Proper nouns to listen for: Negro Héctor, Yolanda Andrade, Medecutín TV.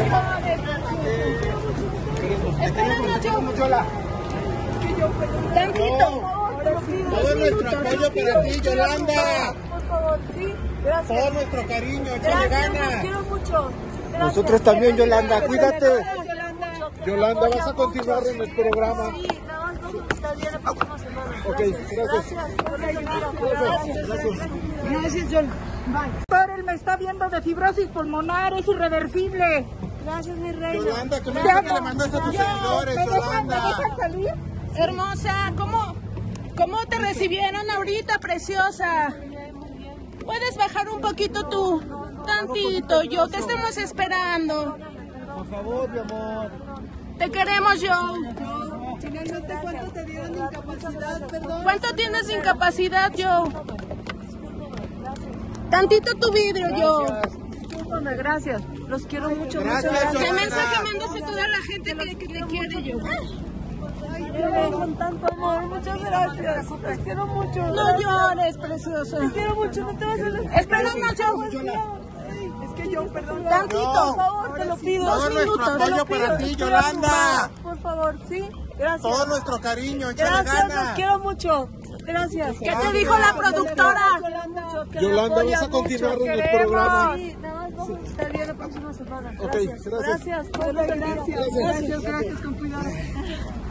Todo nuestro apoyo para ti, Yolanda. Por favor, sí. Gracias. Todo nuestro cariño, échale ganas. Quiero mucho. Nosotros también, Yolanda. Cuídate. Yolanda, vas a continuar en el programa. Sí, la próxima semana. Ok, gracias. Gracias, Yolanda. Doctor, él me está viendo de fibrosis pulmonar, es irreversible. Gracias, mi rey. Yolanda, ¿cómo es que le mandaste a tus seguidores, Yolanda? ¿Me dejan salir? Hermosa, ¿cómo te recibieron ahorita, preciosa? ¿Puedes bajar un poquito tú? Tantito, yo te estamos esperando. Por favor, mi amor. Te queremos, yo. Finalmente, ¿cuánto te dieron de incapacidad? Perdón. ¿Cuánto tienes de incapacidad, yo? Tantito tu vidrio, yo. Discúlpame, gracias. Los quiero mucho. Gracias. ¿Qué mensaje mandas a toda la gente que te quiere, yo? Ay, yo con tanto amor, muchas gracias. Te quiero mucho. No llores, preciosa. Te quiero mucho, no te vas a la... Espera, no, es que yo, perdón. Tantito, por favor, te lo pido. Todo nuestro apoyo para ti, Yolanda. Por favor, sí. Gracias. Todo nuestro cariño, gracias, los quiero mucho. Gracias. ¿Qué te dijo la productora? Yolanda, vas a continuar en el programa. Sí, nada más vamos a estar bien la próxima semana. Gracias. Gracias, con cuidado.